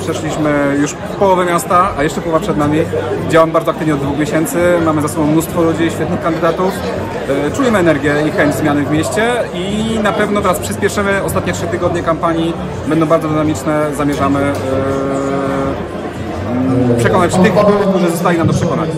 Przeszliśmy już połowę miasta, a jeszcze połowa przed nami. Działam bardzo aktywnie od 2 miesięcy. Mamy za sobą mnóstwo ludzi, świetnych kandydatów. Czujemy energię i chęć zmiany w mieście i na pewno teraz przyspieszymy. Ostatnie 3 tygodnie kampanii będą bardzo dynamiczne. Zamierzamy przekonać tych, którzy zostali nam do przekonania.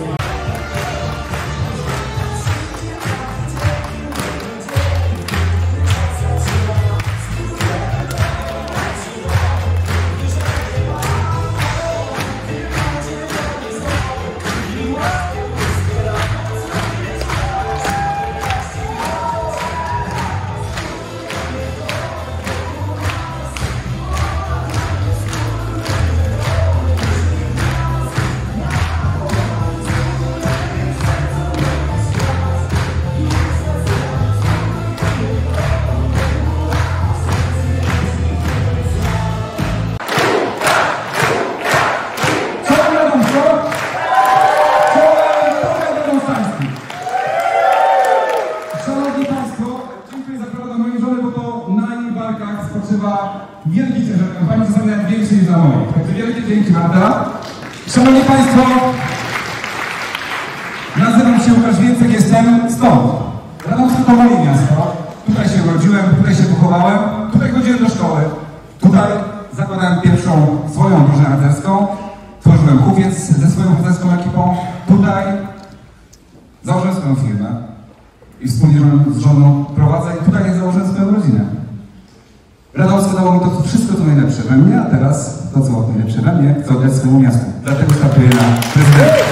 Wielki ciężar kampanii, czasami nawet większy niż na moich. Także wielkie dzięki, prawda? Szanowni Państwo, nazywam się Łukasz Więcek, jestem stąd. Radom to moje miasto. Tutaj się urodziłem, tutaj się pochowałem, tutaj chodziłem do szkoły. Tutaj zakładałem pierwszą swoją drużynę harcerską. Tworzyłem chówiec ze swoją harcerską ekipą. Tutaj założyłem swoją firmę i wspólnie z żoną prowadzę i tutaj założyłem swoją rodzinę. Radomsko dało mi to wszystko, co najlepsze we mnie, a teraz to, co najlepsze we mnie, chcę oddać swojemu miastu. Dlatego startuję na prezydenta.